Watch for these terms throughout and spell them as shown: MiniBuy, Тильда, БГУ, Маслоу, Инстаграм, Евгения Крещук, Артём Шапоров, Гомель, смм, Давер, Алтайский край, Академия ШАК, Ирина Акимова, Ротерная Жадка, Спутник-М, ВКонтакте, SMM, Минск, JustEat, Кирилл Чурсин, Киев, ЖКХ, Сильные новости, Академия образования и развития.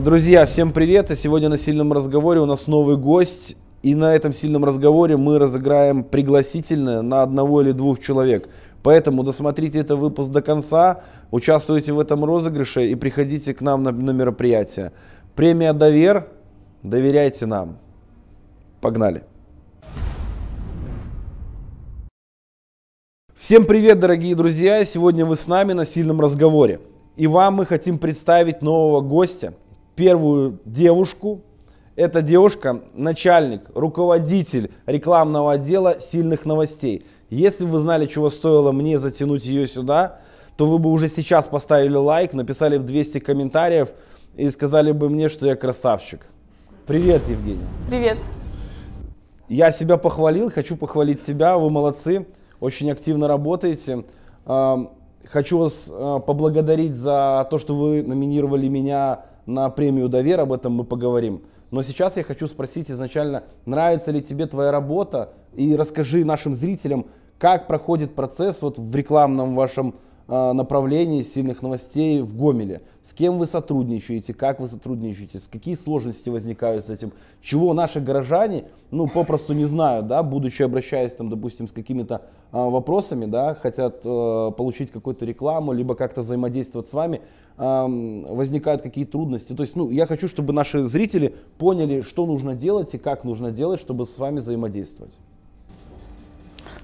Друзья, всем привет! И сегодня на «Сильном разговоре» у нас новый гость. И на этом «Сильном разговоре» мы разыграем пригласительное на одного или двух человек. Поэтому досмотрите этот выпуск до конца, участвуйте в этом розыгрыше и приходите к нам на мероприятие. Премия «Давер». Доверяйте нам. Погнали! Всем привет, дорогие друзья! Сегодня вы с нами на «Сильном разговоре». И вам мы хотим представить нового гостя. Первую девушку. Эта девушка начальник, руководитель рекламного отдела «Сильных новостей». Если бы вы знали, чего стоило мне затянуть ее сюда, то вы бы уже сейчас поставили лайк, написали 200 комментариев и сказали бы мне, что я красавчик. Привет, Евгения. Привет. Я себя похвалил, хочу похвалить тебя, вы молодцы, очень активно работаете. Хочу вас поблагодарить за то, что вы номинировали меня на премию «Давер», об этом мы поговорим. Но сейчас я хочу спросить изначально, нравится ли тебе твоя работа? И расскажи нашим зрителям, как проходит процесс вот в рекламном вашем направлении «Сильных новостей» в Гомеле. С кем вы сотрудничаете, как вы сотрудничаете, какие сложности возникают с этим? Чего наши горожане, ну, попросту не знают, да, будучи обращаясь, там, допустим, с какими-то вопросами, да, хотят получить какую-то рекламу, либо как-то взаимодействовать с вами, возникают какие трудности. То есть, ну, я хочу, чтобы наши зрители поняли, что нужно делать и как нужно делать, чтобы с вами взаимодействовать.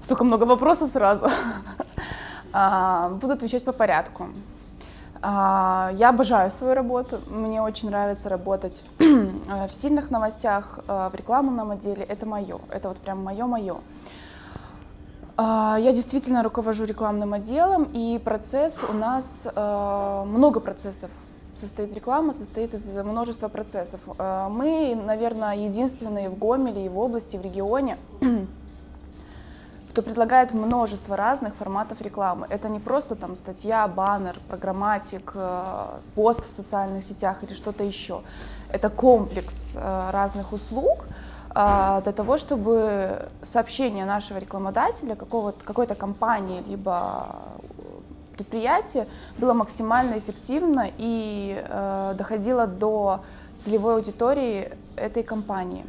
Столько много вопросов сразу. Буду отвечать по порядку. Я обожаю свою работу, мне очень нравится работать в «Сильных новостях», в рекламном отделе. Это мое, это вот прям мое-мое. Я действительно руковожу рекламным отделом, и процесс у нас, много процессов состоит реклама, состоит из множества процессов. Мы, наверное, единственные в Гомеле и в области, и в регионе, кто предлагает множество разных форматов рекламы. Это не просто там статья, баннер, программатик, пост в социальных сетях или что-то еще. Это комплекс разных услуг для того, чтобы сообщение нашего рекламодателя, какой-то компании либо предприятия было максимально эффективно и доходило до целевой аудитории этой компании.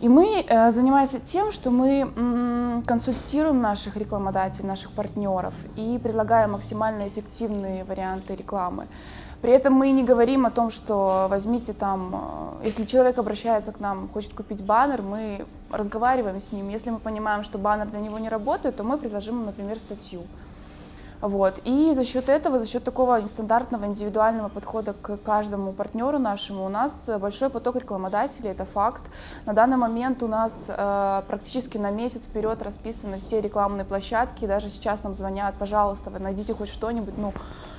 И мы занимаемся тем, что мы консультируем наших рекламодателей, наших партнеров и предлагаем максимально эффективные варианты рекламы. При этом мы не говорим о том, что возьмите там, если человек обращается к нам, хочет купить баннер, мы разговариваем с ним. Если мы понимаем, что баннер для него не работает, то мы предложим ему, например, статью. Вот. И за счет этого, за счет такого нестандартного индивидуального подхода к каждому партнеру нашему у нас большой поток рекламодателей, это факт. На данный момент у нас практически на месяц вперед расписаны все рекламные площадки, даже сейчас нам звонят, пожалуйста, вы найдите хоть что-нибудь. Ну,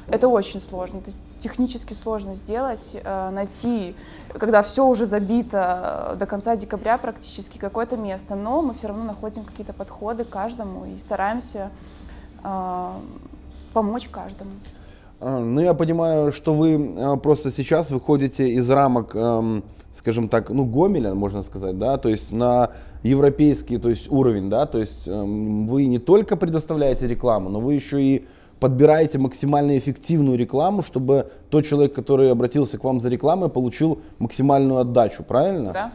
это очень сложно, это технически сложно сделать, найти, когда все уже забито до конца декабря практически какое-то место, но мы все равно находим какие-то подходы к каждому и стараемся помочь каждому. Ну, я понимаю, что вы просто сейчас выходите из рамок, скажем так, ну, Гомеля, можно сказать, да, то есть на европейский, то есть уровень, да, то есть вы не только предоставляете рекламу, но вы еще и подбираете максимально эффективную рекламу, чтобы тот человек, который обратился к вам за рекламой, получил максимальную отдачу, правильно? Да.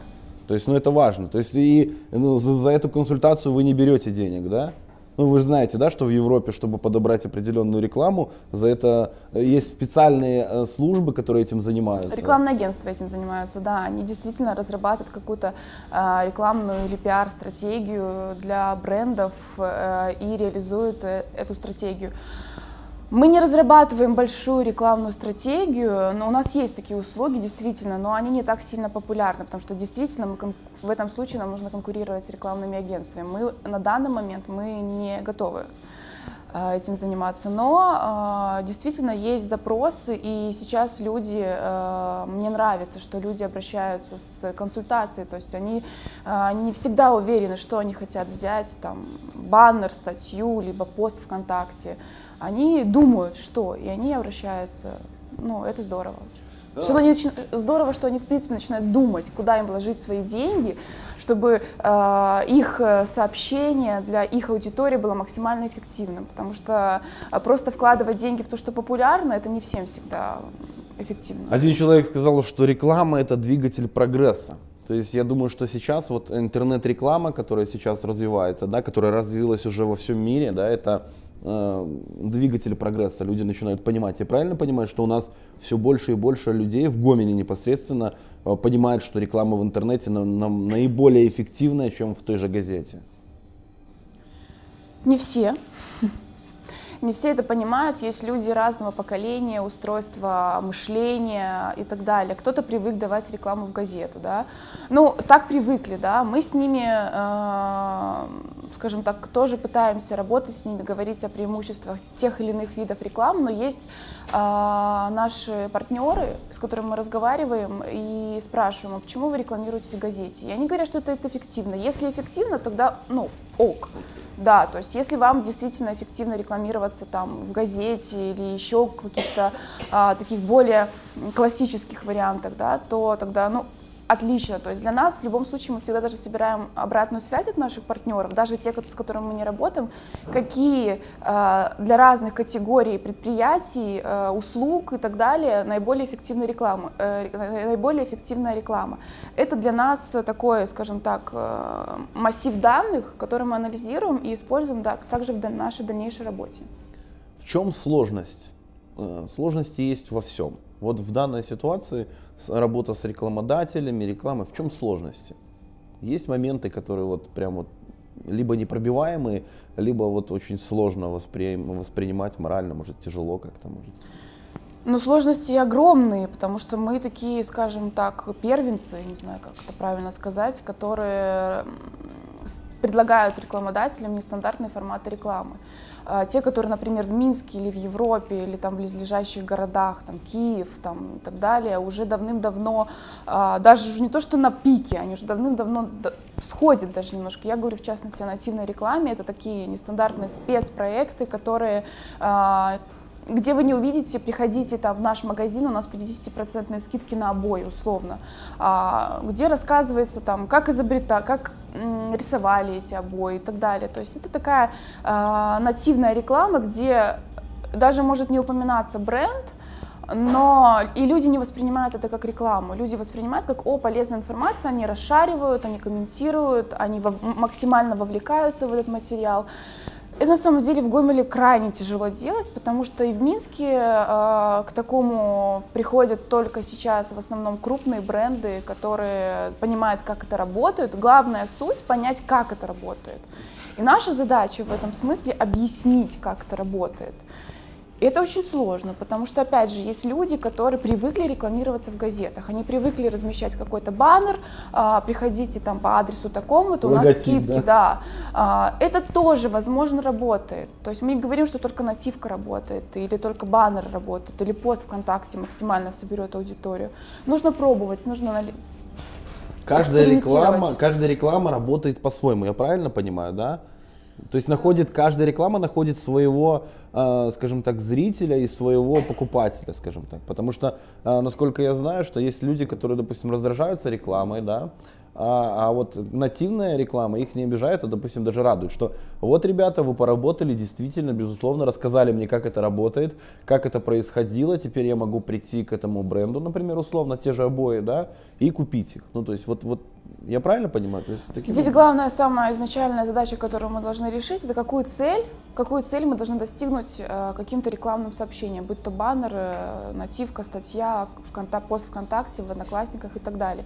То есть, ну, это важно, то есть и ну, за эту консультацию вы не берете денег, да? Ну, вы же знаете, да, что в Европе, чтобы подобрать определенную рекламу, за это есть специальные службы, которые этим занимаются. Рекламные агентства этим занимаются, да. Они действительно разрабатывают какую-то рекламную или пиар-стратегию для брендов и реализуют эту стратегию. Мы не разрабатываем большую рекламную стратегию, но у нас есть такие услуги, действительно, но они не так сильно популярны, потому что действительно в этом случае нам нужно конкурировать с рекламными агентствами. На данный момент мы не готовы этим заниматься, но действительно есть запросы, и сейчас люди, мне нравится, что люди обращаются с консультацией, то есть они не всегда уверены, что они хотят взять, там, баннер, статью, либо пост ВКонтакте. Они думают, что, и они обращаются, ну, это здорово. Да. Здорово, что они, в принципе, начинают думать, куда им вложить свои деньги, чтобы их сообщение для их аудитории было максимально эффективным, потому что просто вкладывать деньги в то, что популярно, это не всем всегда эффективно. Один человек сказал, что реклама – это двигатель прогресса. То есть я думаю, что сейчас вот интернет-реклама, которая сейчас развивается, да, которая развилась уже во всем мире, да, это двигатель прогресса. Люди начинают понимать. Я правильно понимаю, что у нас все больше и больше людей в Гомеле непосредственно понимают, что реклама в интернете наиболее эффективная, чем в той же газете? Не все. Не все это понимают, есть люди разного поколения, устройства мышления и так далее. Кто-то привык давать рекламу в газету, да. Ну, так привыкли, да. Мы с ними, скажем так, тоже пытаемся работать с ними, говорить о преимуществах тех или иных видов рекламы, но есть наши партнеры, с которыми мы разговариваем и спрашиваем, а почему вы рекламируете в газете? И они говорят, что это эффективно. Если эффективно, тогда, ну, ок. Да, то есть если вам действительно эффективно рекламироваться там в газете или еще в каких-то таких более классических вариантах, да, то тогда, ну, отлично. То есть для нас в любом случае мы всегда даже собираем обратную связь от наших партнеров, даже те, с которыми мы не работаем, какие для разных категорий предприятий, услуг и так далее наиболее эффективная реклама. Это для нас такой, скажем так, массив данных, который мы анализируем и используем, да, также в нашей дальнейшей работе. В чем сложность? Сложности есть во всем. Вот в данной ситуации работа с рекламодателями, реклама, в чем сложности? Есть моменты, которые вот прям вот либо непробиваемые, либо вот очень сложно воспринимать морально, может, тяжело как-то, может. Ну, сложности огромные, потому что мы такие, скажем так, первенцы, не знаю, как это правильно сказать, которые предлагают рекламодателям нестандартные форматы рекламы. Те, которые, например, в Минске или в Европе, или там в близлежащих городах, там Киев, там и так далее, уже давным-давно, даже не то что на пике, они уже давным-давно сходят даже немножко. Я говорю, в частности, о нативной рекламе. Это такие нестандартные спецпроекты, которые... где вы не увидите, приходите там в наш магазин, у нас 50% скидки на обои, условно, где рассказывается там, как изобретать, как рисовали эти обои и так далее. То есть это такая нативная реклама, где даже может не упоминаться бренд, но и люди не воспринимают это как рекламу. Люди воспринимают как, о, полезная информация, они расшаривают, они комментируют, они максимально вовлекаются в этот материал. Это на самом деле в Гомеле крайне тяжело делать, потому что и в Минске к такому приходят только сейчас в основном крупные бренды, которые понимают, как это работает. Главная суть — понять, как это работает. И наша задача в этом смысле — объяснить, как это работает. И это очень сложно, потому что, опять же, есть люди, которые привыкли рекламироваться в газетах, они привыкли размещать какой-то баннер, приходите там по адресу такому-то, у нас скидки, да. Это тоже, возможно, работает. То есть мы не говорим, что только нативка работает, или только баннер работает, или пост ВКонтакте максимально соберет аудиторию. Нужно пробовать, нужно... Каждая реклама работает по-своему, я правильно понимаю, да? То есть каждая реклама находит своего, скажем так, зрителя и своего покупателя, скажем так. Потому что, насколько я знаю, что есть люди, которые, допустим, раздражаются рекламой, да, а вот нативная реклама их не обижает, а, допустим, даже радует, что вот, ребята, вы поработали, действительно, безусловно, рассказали мне, как это работает, как это происходило, теперь я могу прийти к этому бренду, например, условно, те же обои, да, и купить их. Ну, то есть, вот я правильно понимаю? То есть, здесь главная, самая изначальная задача, которую мы должны решить, это какую цель мы должны достигнуть каким-то рекламным сообщением, будь то баннер, нативка, статья, пост ВКонтакте, в Одноклассниках и так далее.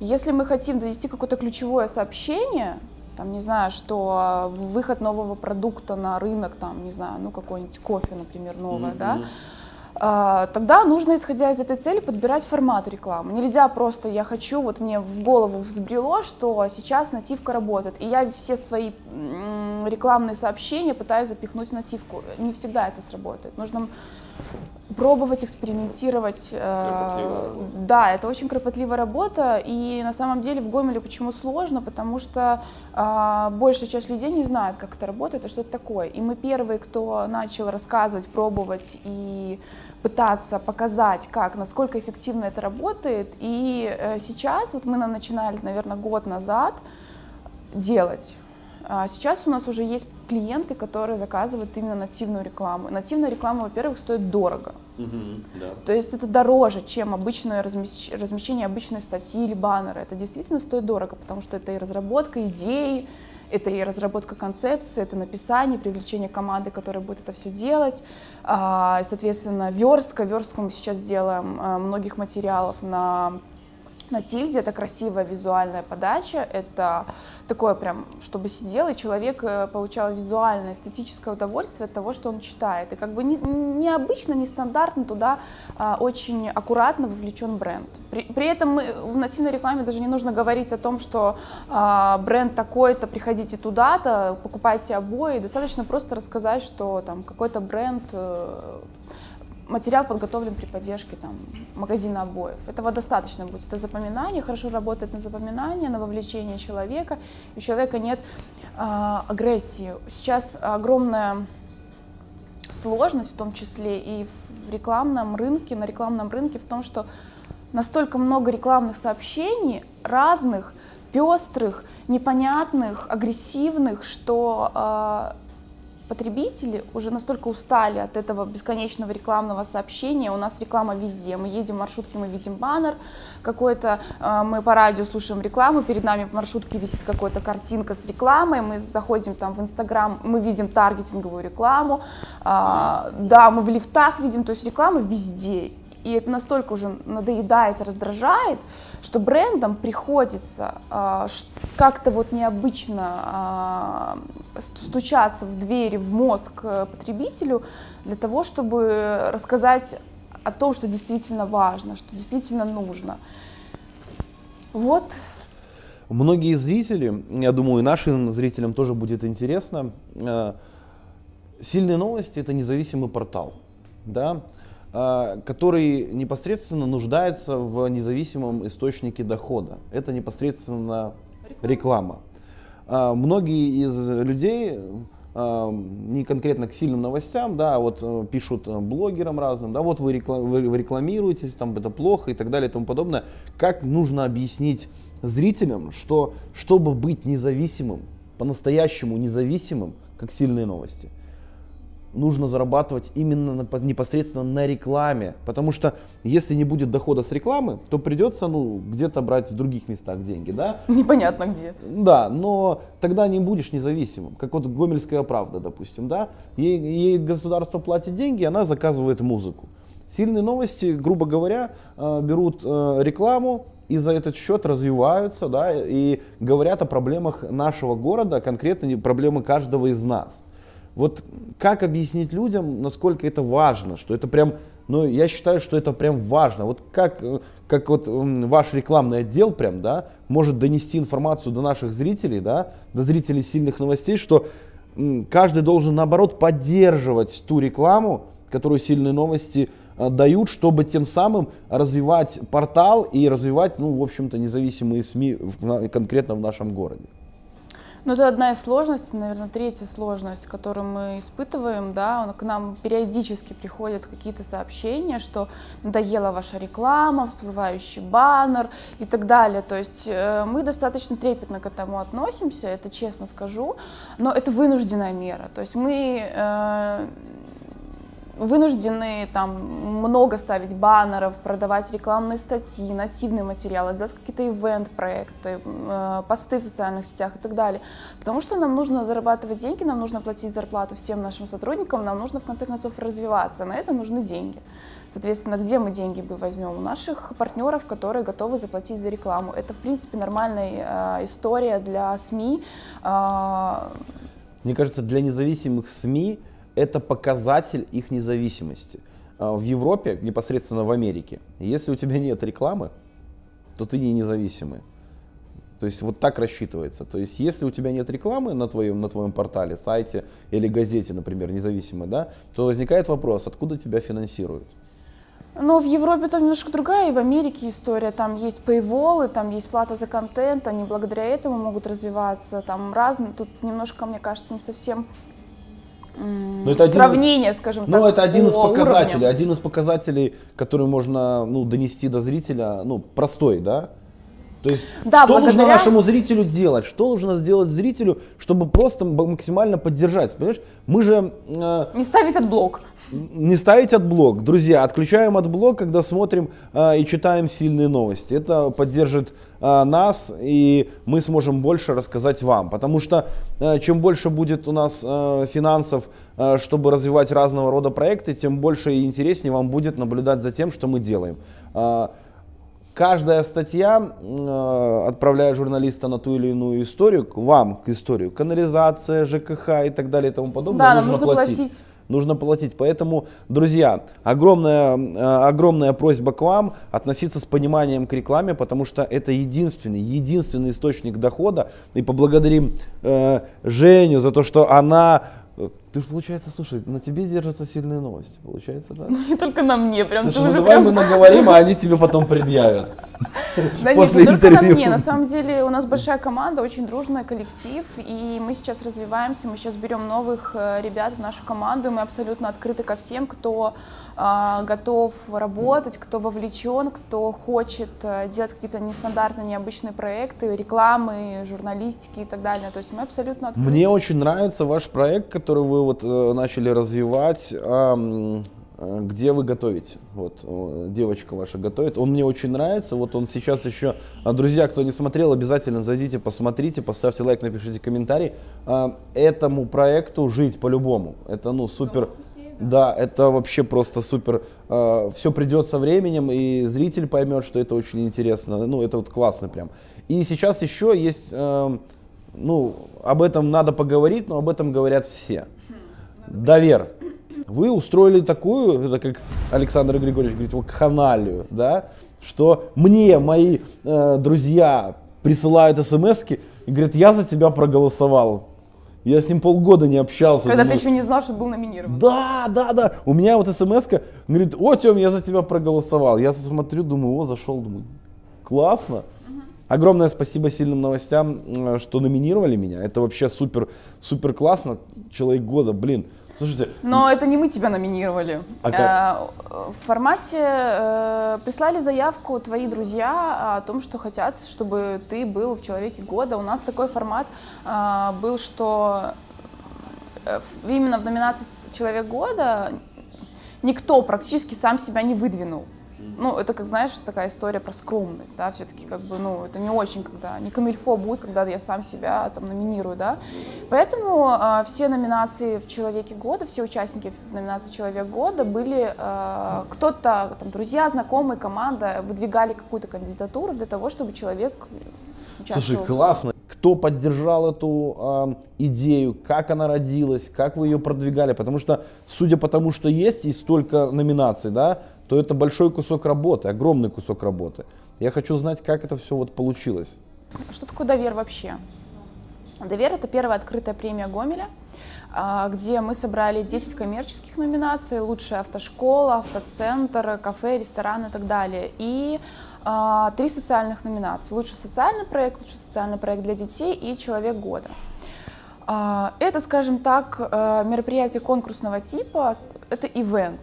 Если мы хотим донести какое-то ключевое сообщение, там, не знаю, что выход нового продукта на рынок, там, не знаю, ну, какой-нибудь кофе, например, новое, да, тогда нужно, исходя из этой цели, подбирать формат рекламы. Нельзя просто, я хочу, вот мне в голову взбрело, что сейчас нативка работает, и я все свои рекламные сообщения пытаюсь запихнуть в нативку. Не всегда это сработает. Нужно... пробовать, экспериментировать. Да, это очень кропотливая работа. И на самом деле в Гомеле почему сложно? Потому что большая часть людей не знает, как это работает и что это такое. И мы первые, кто начал рассказывать, пробовать и пытаться показать, как, насколько эффективно это работает. И сейчас, вот мы начинали, наверное, год назад делать. Сейчас у нас уже есть клиенты, которые заказывают именно нативную рекламу. Нативная реклама, во-первых, стоит дорого. Да. То есть это дороже, чем обычное размещение обычной статьи или баннера. Это действительно стоит дорого, потому что это и разработка идеи, это и разработка концепции, это написание, привлечение команды, которая будет это все делать. Соответственно, верстка. Верстку мы сейчас делаем многих материалов на тильде. Это красивая визуальная подача. Это такое прям, чтобы сидел, и человек получал визуальное, эстетическое удовольствие от того, что он читает. И как бы необычно, нестандартно туда очень аккуратно вовлечен бренд. При этом в нативной рекламе даже не нужно говорить о том, что бренд такой-то, приходите туда-то, покупайте обои. Достаточно просто рассказать, что там какой-то бренд... Материал подготовлен при поддержке там, магазина обоев. Этого достаточно будет. Это запоминание, хорошо работает на запоминание, на вовлечение человека. У человека нет агрессии. Сейчас огромная сложность, в том числе и в рекламном рынке, на рекламном рынке, в том, что настолько много рекламных сообщений разных, пестрых, непонятных, агрессивных, что... Потребители уже настолько устали от этого бесконечного рекламного сообщения. У нас реклама везде. Мы едем в маршрутке, мы видим баннер какой-то, мы по радио слушаем рекламу, перед нами в маршрутке висит какая-то картинка с рекламой, мы заходим там в Инстаграм, мы видим таргетинговую рекламу, да, мы в лифтах видим, то есть реклама везде. И это настолько уже надоедает, раздражает, что брендам приходится как-то вот необычно стучаться в двери, в мозг потребителю для того, чтобы рассказать о том, что действительно важно, что действительно нужно. Вот. Многие зрители, я думаю, и нашим зрителям тоже будет интересно, «Сильные новости» — это независимый портал, да? Который непосредственно нуждается в независимом источнике дохода. Это непосредственно реклама. Многие из людей, не конкретно к «Сильным новостям», да, вот пишут блогерам разным, да, вот вы рекламируетесь, там это плохо и так далее и тому подобное. Как нужно объяснить зрителям, что чтобы быть независимым, по-настоящему независимым, как «Сильные новости», нужно зарабатывать именно непосредственно на рекламе, потому что если не будет дохода с рекламы, то придется где-то брать в других местах деньги, да? Непонятно где. Да, но тогда не будешь независимым, как вот «Гомельская правда», допустим, да? Ей государство платит деньги, она заказывает музыку. «Сильные новости», грубо говоря, берут рекламу и за этот счет развиваются, да, и говорят о проблемах нашего города, конкретно проблемы каждого из нас. Вот как объяснить людям, насколько это важно, что это прям, ну, я считаю, что это прям важно. Вот как вот ваш рекламный отдел прям, да, может донести информацию до наших зрителей, да, до зрителей «Сильных новостей», что каждый должен, наоборот, поддерживать ту рекламу, которую «Сильные новости» дают, чтобы тем самым развивать портал и развивать, ну, в общем-то, независимые СМИ конкретно в нашем городе. Ну, это одна из сложностей, наверное, третья сложность, которую мы испытываем, да, к нам периодически приходят какие-то сообщения, что надоела ваша реклама, всплывающий баннер и так далее. То есть мы достаточно трепетно к этому относимся, это честно скажу, но это вынужденная мера. То есть мы вынуждены там много ставить баннеров, продавать рекламные статьи, нативные материалы, делать какие-то ивент-проекты, посты в социальных сетях и так далее. Потому что нам нужно зарабатывать деньги, нам нужно платить зарплату всем нашим сотрудникам, нам нужно в конце концов развиваться, на это нужны деньги. Соответственно, где мы деньги возьмем? У наших партнеров, которые готовы заплатить за рекламу. Это, в принципе, нормальная история для СМИ. Мне кажется, для независимых СМИ это показатель их независимости. В Европе, непосредственно в Америке, если у тебя нет рекламы, то ты не независимый. То есть вот так рассчитывается. То есть если у тебя нет рекламы на твоем портале, сайте или газете, например, независимой, да, то возникает вопрос, откуда тебя финансируют. Но в Европе там немножко другая, и в Америке история, там есть paywall, там есть плата за контент, они благодаря этому могут развиваться, там разные, тут немножко, мне кажется, не совсем... это сравнение, скажем так. Ну, это один из показателей, уровня. Один из показателей, который можно, ну, донести до зрителя, ну, простой, да? То есть, да, что благодаря... нужно нашему зрителю делать? Что нужно сделать зрителю, чтобы просто максимально поддержать? Понимаешь, мы же... Не ставить отблок. Не ставить отблок. Друзья, отключаем отблок, когда смотрим и читаем сильные новости. Это поддержит нас, и мы сможем больше рассказать вам. Потому что чем больше будет у нас финансов, чтобы развивать разного рода проекты, тем больше и интереснее вам будет наблюдать за тем, что мы делаем. Каждая статья, отправляя журналиста на ту или иную историю, к историю, канализация, ЖКХ и так далее и тому подобное, да, нужно платить. Нужно платить. Поэтому, друзья, огромная просьба к вам относиться с пониманием к рекламе, потому что это единственный источник дохода. И поблагодарим Женю за то, что она... Ты, получается, слушай, на тебе держатся сильные новости, получается, да? Не только на мне, прям. Слушай, ну давай мы наговорим, а они тебе потом предъявят. Да нет, не только на мне. На самом деле у нас большая команда, очень дружный коллектив, и мы сейчас развиваемся, мы сейчас берем новых ребят в нашу команду, мы абсолютно открыты ко всем, кто готов работать, кто вовлечен, кто хочет делать какие-то нестандартные, необычные проекты, рекламы, журналистики и так далее. То есть мы абсолютно открыты. Мне очень нравится ваш проект, который вы вот начали развивать, где вы готовите. Вот девочка ваша готовит. Он мне очень нравится. Вот он сейчас еще. Друзья, кто не смотрел, обязательно зайдите, посмотрите, поставьте лайк, напишите комментарий. Этому проекту жить по-любому. Это ну супер. Да, это вообще просто супер. Все придет со временем, и зритель поймет, что это очень интересно. Ну, это вот классно прям. И сейчас еще есть, ну, об этом надо поговорить, но об этом говорят все. Давер. Вы устроили такую, это как Александр Григорьевич говорит, вакханалию, да, что мне мои друзья присылают смс-ки и говорят, я за тебя проголосовал. Я с ним полгода не общался. Когда ты еще не знал, что был номинирован. Да. У меня вот смс-ка говорит, о, Тём, я за тебя проголосовал. Я смотрю, думаю, о, зашел, думаю, классно. Огромное спасибо сильным новостям, что номинировали меня. Это вообще супер классно. Человек года, блин. Слушайте. Но это не мы тебя номинировали. В формате прислали заявку твои друзья о том, что хотят, чтобы ты был в «Человеке года». У нас такой формат был, что именно в номинации «Человек года» никто практически сам себя не выдвинул. Ну, это, как знаешь, такая история про скромность, да, все-таки, как бы, ну, это не очень, когда, не камильфо будет, когда я сам себя, там, номинирую, да. Поэтому все номинации в «Человеке года», все участники в номинации «Человек года» были, кто-то, там, друзья, знакомые, команда выдвигали какую-то кандидатуру для того, чтобы человек участвовал. Слушай, классно. Кто поддержал эту идею, как она родилась, как вы ее продвигали, потому что, судя по тому, что есть, и столько номинаций, да, то это большой кусок работы, огромный кусок работы. Я хочу знать, как это все вот получилось. Что такое Давер вообще? Давер — это первая открытая премия Гомеля, где мы собрали 10 коммерческих номинаций, лучшая автошкола, автоцентр, кафе, ресторан и так далее. И 3 социальных номинации. Лучший социальный проект для детей и Человек года. Это, скажем так, мероприятие конкурсного типа, это ивент.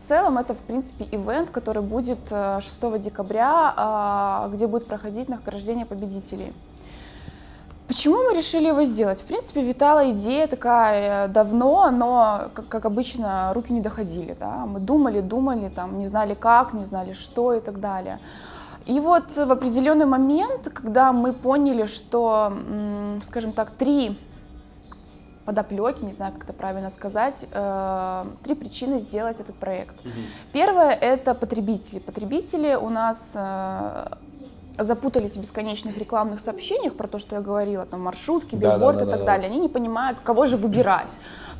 В целом это, в принципе, ивент, который будет 6 декабря, где будет проходить награждение победителей. Почему мы решили его сделать? В принципе, витала идея такая давно, но, как обычно, руки не доходили. Да? Мы думали, там, не знали как, не знали что и так далее. И вот в определенный момент, когда мы поняли, что, скажем так, 3 подоплеки, не знаю, как это правильно сказать, 3 причины сделать этот проект. Первое — это потребители. Потребители у нас запутались в бесконечных рекламных сообщениях про то, что я говорила, там маршрутки, билборд и так далее. Они не понимают, кого же выбирать.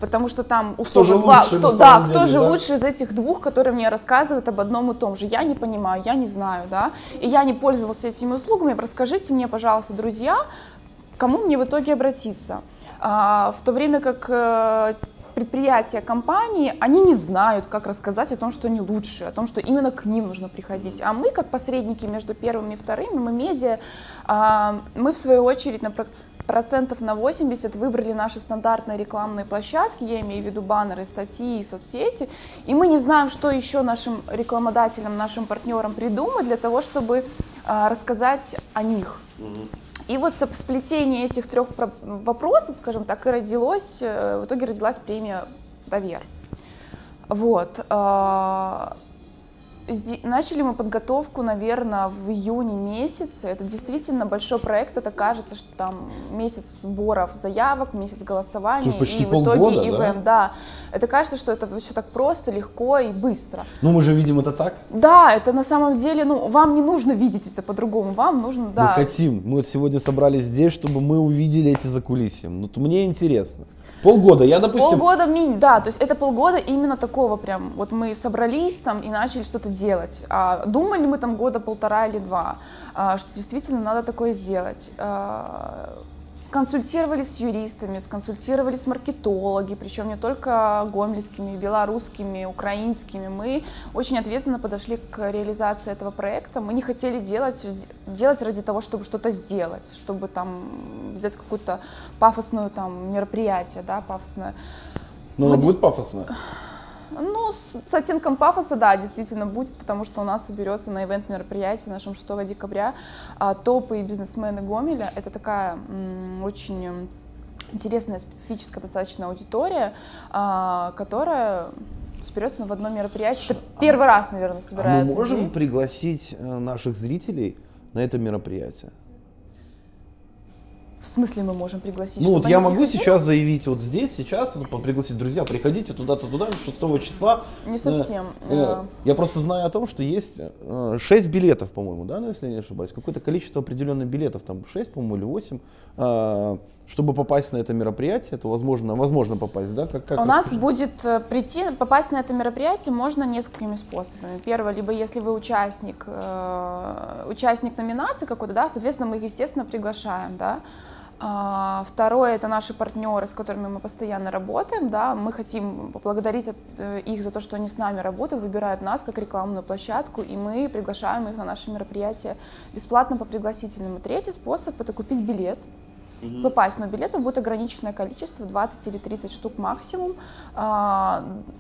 Потому что там условно кто же лучше из этих двух, которые мне рассказывают об одном и том же. Я не понимаю, я не знаю, да. И я не пользовался этими услугами. Расскажите мне, пожалуйста, друзья, кому мне в итоге обратиться. В то время как предприятия, компании, они не знают, как рассказать о том, что они лучше, о том, что именно к ним нужно приходить. А мы, как посредники между первыми и вторыми, мы медиа, мы в свою очередь на процентов на 80 выбрали наши стандартные рекламные площадки, я имею в виду баннеры, статьи и соцсети, и мы не знаем, что еще нашим рекламодателям, нашим партнерам придумать для того, чтобы рассказать о них. И вот сплетение этих трех вопросов, скажем так, и родилось, в итоге родилась премия «Давер». Вот. Начали мы подготовку, наверное, в июне месяце. Это действительно большой проект. Это кажется, что там месяц сборов заявок, месяц голосования. Почти и полгода, в итоге ивент, да? Да. Это кажется, что это все так просто, легко и быстро. Ну, мы же видим это так. Да, это на самом деле, ну, вам не нужно видеть это по-другому. Вам нужно, да. Мы хотим. Мы вот сегодня собрались здесь, чтобы мы увидели эти закулисья. Ну, мне интересно. Полгода, я, допустим... Полгода, да, то есть это полгода именно такого прям, вот мы собрались там и начали что-то делать. Думали мы там года полтора или два, что действительно надо такое сделать. Консультировались с юристами, сконсультировались с маркетологами, причем не только гомельскими, белорусскими, украинскими. Мы очень ответственно подошли к реализации этого проекта. Мы не хотели делать ради того, чтобы что-то сделать, чтобы там взять какую-то пафосную там мероприятие, да, пафосное. Но оно будет пафосное? Ну, с оттенком пафоса, да, действительно будет, потому что у нас соберется на ивент-мероприятии нашем 6 декабря топы и бизнесмены Гомеля. Это такая очень интересная, специфическая достаточно аудитория, которая соберется в одно мероприятие. Слушай, это первый раз, наверное, собирают. Мы можем людей пригласить наших зрителей на это мероприятие? В смысле мы можем пригласить? Ну вот я могу сейчас заявить вот здесь, сейчас вот, пригласить, друзья, приходите туда-то, туда, 6 числа. Не совсем. Я просто знаю о том, что есть 6 билетов, по-моему, да, ну, если я не ошибаюсь, какое-то количество определенных билетов, там 6, по-моему, или 8. Чтобы попасть на это мероприятие, то возможно попасть, да? Как у нас будет попасть на это мероприятие можно несколькими способами. Первое, либо если вы участник номинации какой-то, да, соответственно, мы их, естественно, приглашаем, да. Второе, это наши партнеры, с которыми мы постоянно работаем, да, мы хотим поблагодарить их за то, что они с нами работают, выбирают нас как рекламную площадку, и мы приглашаем их на наши мероприятия бесплатно по пригласительному. Третий способ – это купить билет. Попасть, но билетов будет ограниченное количество, 20 или 30 штук максимум,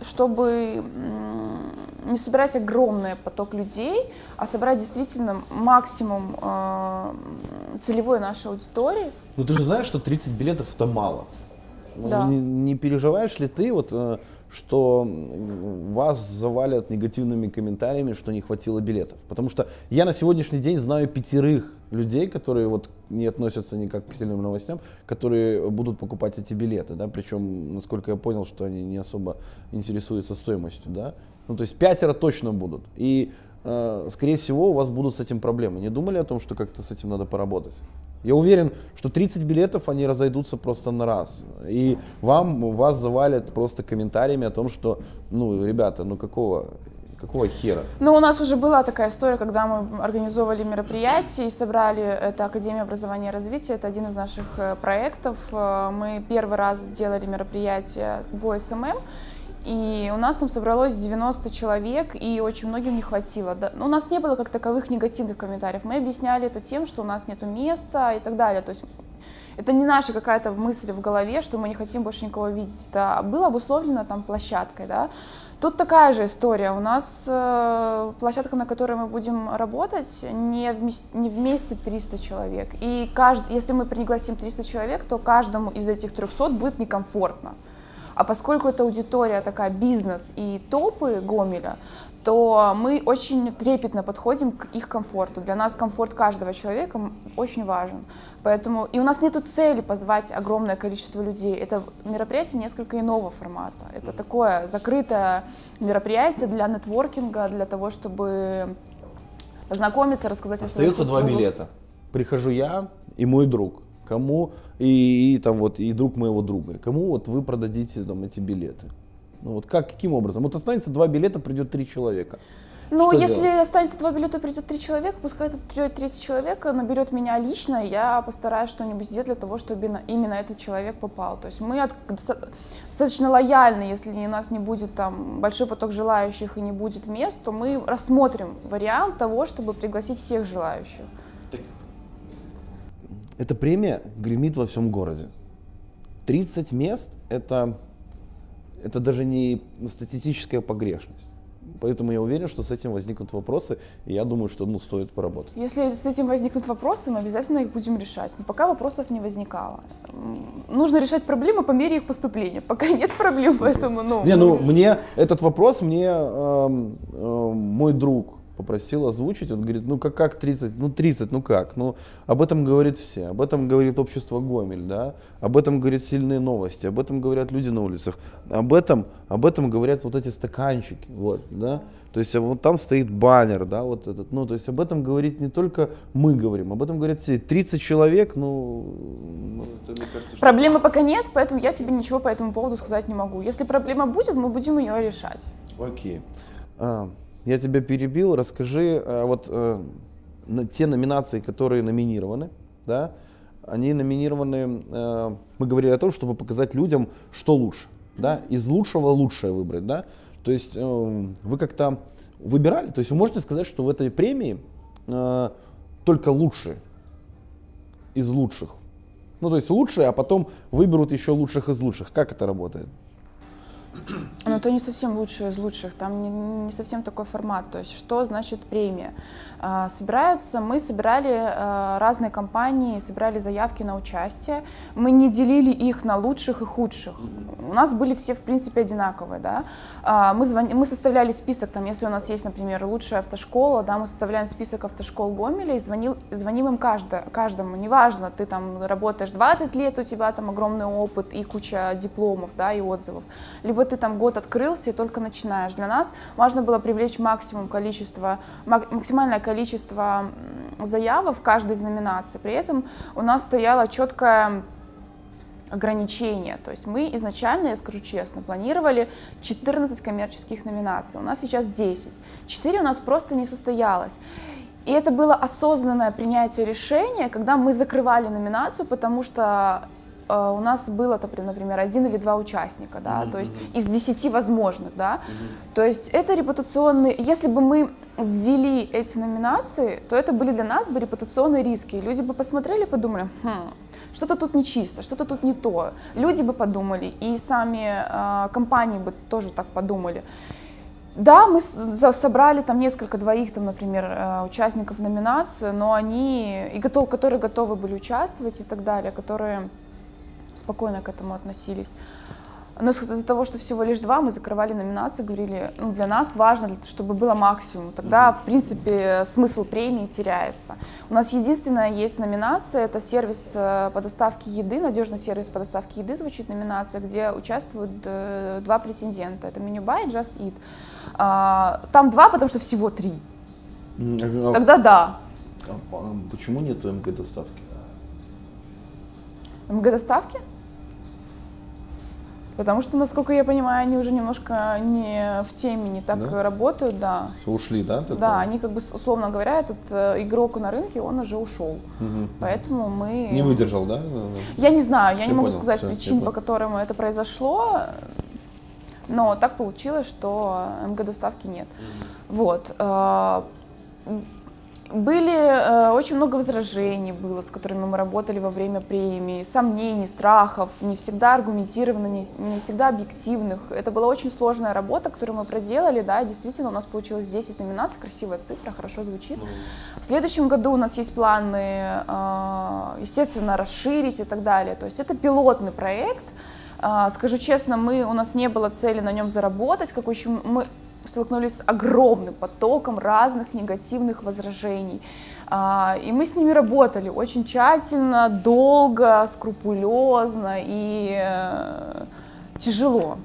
чтобы не собирать огромный поток людей, а собрать действительно максимум целевой нашей аудитории. Ну ты же знаешь, что 30 билетов это мало. Да. Не переживаешь ли ты, вот, что вас завалят негативными комментариями, что не хватило билетов? Потому что я на сегодняшний день знаю 5 людей, которые вот не относятся никак к сильным новостям, которые будут покупать эти билеты, да, причем, насколько я понял, что они не особо интересуются стоимостью, да, ну то есть 5 точно будут, и скорее всего у вас будут с этим проблемы. Не думали о том, что как-то с этим надо поработать? Я уверен, что 30 билетов, они разойдутся просто на раз. И вас завалят просто комментариями о том, что, ну, ребята, ну какого хера? Ну, у нас уже была такая история, когда мы организовывали мероприятие и собрали, это Академия образования и развития, это один из наших проектов. Мы первый раз сделали мероприятие по СММ. И у нас там собралось 90 человек, и очень многим не хватило. Да? У нас не было как таковых негативных комментариев. Мы объясняли это тем, что у нас нету места и так далее. То есть это не наша какая-то мысль в голове, что мы не хотим больше никого видеть. Это было обусловлено там площадкой. Да? Тут такая же история. У нас площадка, на которой мы будем работать, не вместе 300 человек. И если мы пригласим 300 человек, то каждому из этих 300 будет некомфортно. А поскольку это аудитория такая бизнес и топы Гомеля, то мы очень трепетно подходим к их комфорту. Для нас комфорт каждого человека очень важен. Поэтому и у нас нету цели позвать огромное количество людей. Это мероприятие несколько иного формата. Это такое закрытое мероприятие для нетворкинга, для того, чтобы познакомиться, рассказать о своих услугах. Остается 2 билета. Прихожу я и мой друг. Кому там вот и друг моего друга, кому вот вы продадите там эти билеты? Ну вот каким образом? Вот останется 2 билета, придет 3 человека. Ну, если останется 2 билета, придет 3 человека, пускай этот 3-й человек наберет меня лично, и я постараюсь что-нибудь сделать для того, чтобы именно этот человек попал. То есть мы достаточно лояльны, если у нас не будет там большой поток желающих и не будет мест, то мы рассмотрим вариант того, чтобы пригласить всех желающих. Эта премия гремит во всем городе. 30 мест – это даже не статистическая погрешность. Поэтому я уверен, что с этим возникнут вопросы, и я думаю, что стоит поработать. Если с этим возникнут вопросы, мы обязательно их будем решать. Но пока вопросов не возникало. Нужно решать проблемы по мере их поступления. Пока нет проблем, поэтому... Мне этот вопрос, мой друг попросил озвучить, он говорит, как 30, об этом говорит все, об этом говорит общество Гомель, да, об этом говорят сильные новости, об этом говорят люди на улицах, об этом говорят вот эти стаканчики, вот, да, то есть вот там стоит баннер, да, вот этот, то есть об этом говорит не только мы говорим, об этом говорят все, 30 человек, Проблемы пока нет, поэтому я тебе ничего по этому поводу сказать не могу. Если проблема будет, мы будем ее решать. Окей. Я тебя перебил, расскажи, те номинации, которые номинированы, да, они номинированы, мы говорили о том, чтобы показать людям, что лучше, да, из лучшего лучшее выбрать, да, то есть вы как-то выбирали, то есть вы можете сказать, что в этой премии только лучшие из лучших, то есть лучшие, а потом выберут еще лучших из лучших, как это работает? Но то не совсем лучшие из лучших, там не совсем такой формат, то есть что значит премия. Мы собирали разные компании, собирали заявки на участие, мы не делили их на лучших и худших, у нас были все в принципе одинаковые, да? Мы составляли список, там, если у нас есть, например, лучшая автошкола, да, мы составляем список автошкол Гомеля и звоним им каждому, неважно, ты там работаешь 20 лет, у тебя там огромный опыт и куча дипломов, да, и отзывов, либо ты там год открылся и только начинаешь. Для нас важно было привлечь максимальное количество заявок в каждой из номинаций. При этом у нас стояло четкое ограничения. То есть мы изначально, я скажу честно, планировали 14 коммерческих номинаций. У нас сейчас 10. 4 у нас просто не состоялось. И это было осознанное принятие решения, когда мы закрывали номинацию, потому что у нас было, например, 1 или 2 участника, да, то есть из 10 возможных, да, то есть это репутационные, если бы мы ввели эти номинации, то это были для нас бы репутационные риски, люди бы посмотрели и подумали, что-то тут нечисто, что-то тут не то, люди бы подумали, и сами компании бы тоже так подумали. Да, мы собрали там несколько, 2, там, например, участников номинации, но они, которые готовы были участвовать и так далее, которые спокойно к этому относились. Но из-за того, что всего лишь 2, мы закрывали номинации, говорили, для нас важно, чтобы было максимум. Тогда, в принципе, смысл премии теряется. У нас единственная есть номинация, это сервис по доставке еды, надежный сервис по доставке еды звучит номинация, где участвуют 2 претендента, это MiniBuy и JustEat. Там 2, потому что всего 3. Тогда да. Почему нет МГ-доставки? МГ-доставки? Потому что, насколько я понимаю, они уже немножко не в теме, не так работают, да. Ушли, да? Да, они как бы, условно говоря, этот игрок на рынке, он уже ушел. Поэтому мы... Не выдержал, да? Я не знаю, я не могу сказать причин, по которым это произошло, но так получилось, что МГ-доставки нет. Вот. Очень много возражений было, с которыми мы работали во время премии, сомнений, страхов, не всегда аргументированных, не всегда объективных. Это была очень сложная работа, которую мы проделали, да, действительно у нас получилось 10 номинаций, красивая цифра, хорошо звучит. В следующем году у нас есть планы, естественно, расширить и так далее, то есть это пилотный проект. Скажу честно, у нас не было цели на нем заработать, как мы столкнулись с огромным потоком разных негативных возражений. И мы с ними работали очень тщательно, долго, скрупулезно и тяжело,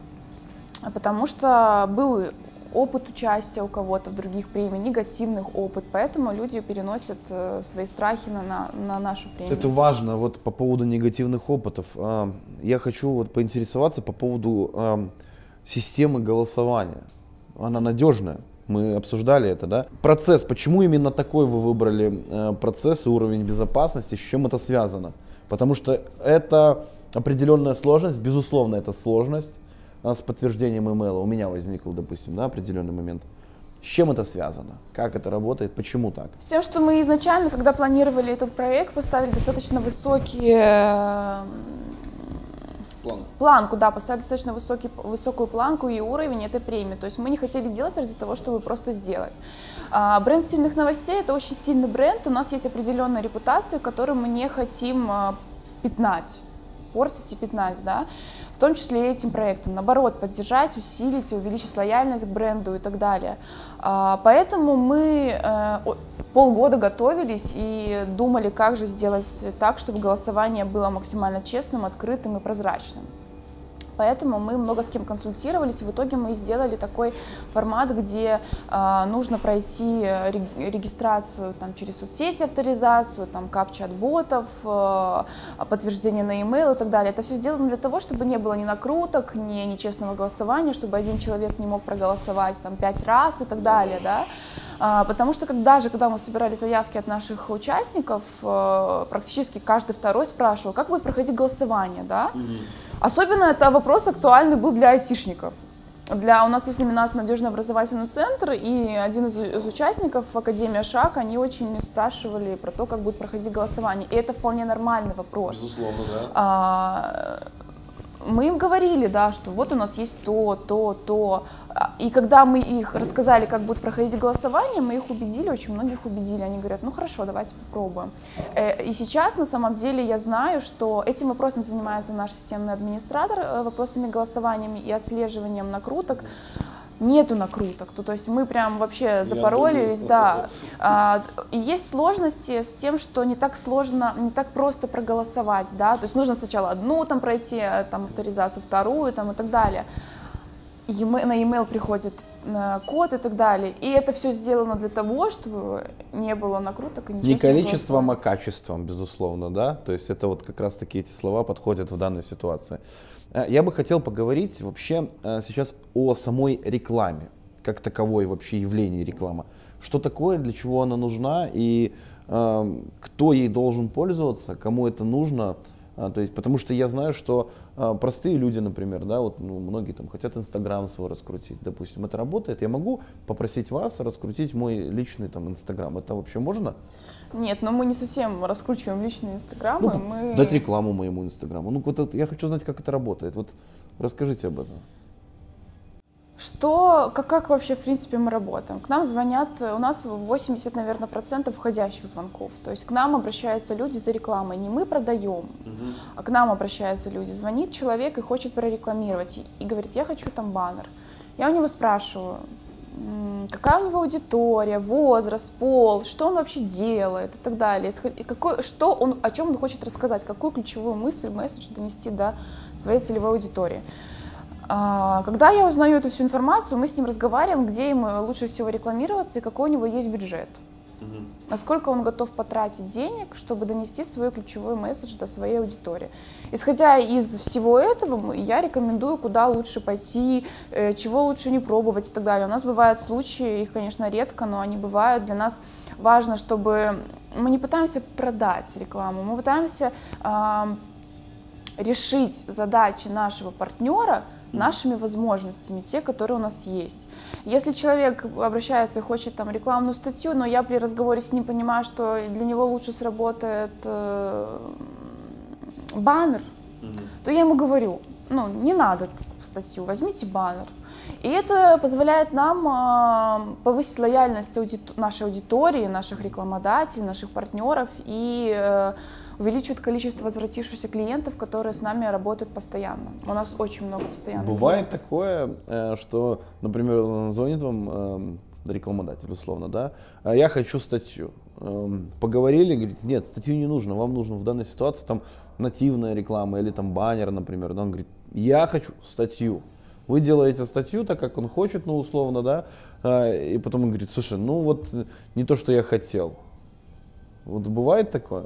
потому что был опыт участия у кого-то в других премиях, негативных опыт, поэтому люди переносят свои страхи на нашу премию. Это важно вот по поводу негативных опытов. Я хочу поинтересоваться по поводу системы голосования. Она надежная, мы обсуждали это, да? Процесс, почему именно такой вы выбрали процесс и уровень безопасности, с чем это связано? Потому что это определенная сложность, безусловно, это сложность с подтверждением имейла. У меня возникла, допустим, да, определенный момент. С чем это связано? Как это работает? Почему так? С тем, что мы изначально, когда планировали этот проект, поставили достаточно высокие Планку, да, поставили достаточно высокую планку и уровень этой премии. То есть мы не хотели делать ради того, чтобы просто сделать. Бренд «Сильных новостей» — это очень сильный бренд. У нас есть определенная репутация, которую мы не хотим портить и пятнать, да, в том числе и этим проектом. Наоборот, поддержать, усилить, увеличить лояльность к бренду и так далее. Поэтому мы полгода готовились и думали, как же сделать так, чтобы голосование было максимально честным, открытым и прозрачным. Поэтому мы много с кем консультировались, и в итоге мы сделали такой формат, где нужно пройти регистрацию там, через соцсети, авторизацию, капча от ботов, подтверждение на e-mail и так далее. Это все сделано для того, чтобы не было ни накруток, ни нечестного голосования, чтобы один человек не мог проголосовать там, 5 раз и так далее, да? Потому что когда мы собирали заявки от наших участников, практически каждый второй спрашивал, как будет проходить голосование, да? Особенно это вопрос актуальный был для айтишников. У нас есть номинация «Молодежный образовательный центр», и один из участников, Академия ШАК, они очень спрашивали про то, как будет проходить голосование. И это вполне нормальный вопрос. Безусловно, да. Мы им говорили, да, что вот у нас есть то. И когда мы их рассказали, как будет проходить голосование, мы их убедили, очень многих убедили. Они говорят, ну хорошо, давайте попробуем. И сейчас, на самом деле, я знаю, что этим вопросом занимается наш системный администратор, вопросами голосованиями и отслеживанием накруток. Нету накруток, то есть мы прям вообще запаролились, да. Есть сложности с тем, что не так просто проголосовать, да, то есть нужно сначала одну там пройти, там авторизацию, вторую там и так далее. На e-mail приходит код и так далее. И это все сделано для того, чтобы не было накруток и нечестного. Не количеством, а качеством, безусловно, да, то есть это вот как раз таки эти слова подходят в данной ситуации. Я бы хотел поговорить вообще сейчас о самой рекламе, как таковой вообще явлении реклама. Что такое, для чего она нужна и кто ей должен пользоваться, кому это нужно. То есть, потому что я знаю, что простые люди, например, да, вот, ну, многие там хотят Инстаграм свой раскрутить, допустим, это работает. Я могу попросить вас раскрутить мой личный Инстаграм, это вообще можно? Нет, но мы не совсем раскручиваем личные инстаграмы. Ну, мы... Дать рекламу моему инстаграму. Ну, вот это, я хочу знать, как это работает. Вот расскажите об этом. Как вообще, в принципе, мы работаем? К нам звонят, у нас 80, наверное, процентов входящих звонков. То есть к нам обращаются люди за рекламой. Не мы продаем, а к нам обращаются люди. Звонит человек и хочет прорекламировать. И говорит, я хочу баннер. Я у него спрашиваю, какая у него аудитория, возраст, пол, что он вообще делает и так далее, и о чем он хочет рассказать, какую ключевую мысль, месседж донести до своей целевой аудитории. Когда я узнаю эту всю информацию, мы с ним разговариваем, где ему лучше всего рекламироваться и какой у него есть бюджет, насколько он готов потратить денег, чтобы донести свой ключевой месседж до своей аудитории. Исходя из всего этого, я рекомендую, куда лучше пойти, чего лучше не пробовать и так далее. У нас бывают случаи, их, конечно, редко, но они бывают. Для нас важно, чтобы мы не пытаемся продать рекламу, мы пытаемся решить задачи нашего партнера нашими возможностями, те, которые у нас есть. Если человек обращается и хочет рекламную статью, но я при разговоре с ним понимаю, что для него лучше сработает баннер, то я ему говорю, ну, не надо статью, возьмите баннер. И это позволяет нам повысить лояльность нашей аудитории, наших рекламодателей, наших партнеров и увеличивает количество возвратившихся клиентов, которые с нами работают постоянно. У нас очень много постоянных клиентов. Бывает такое, что, например, звонит вам рекламодатель, условно, да, я хочу статью. Поговорили, говорит, нет, статью не нужно, вам нужно в данной ситуации нативная реклама или баннер, например. Он говорит, я хочу статью. Вы делаете статью так, как он хочет, ну, условно, да, и потом он говорит, слушай, ну вот не то, что я хотел. Вот бывает такое?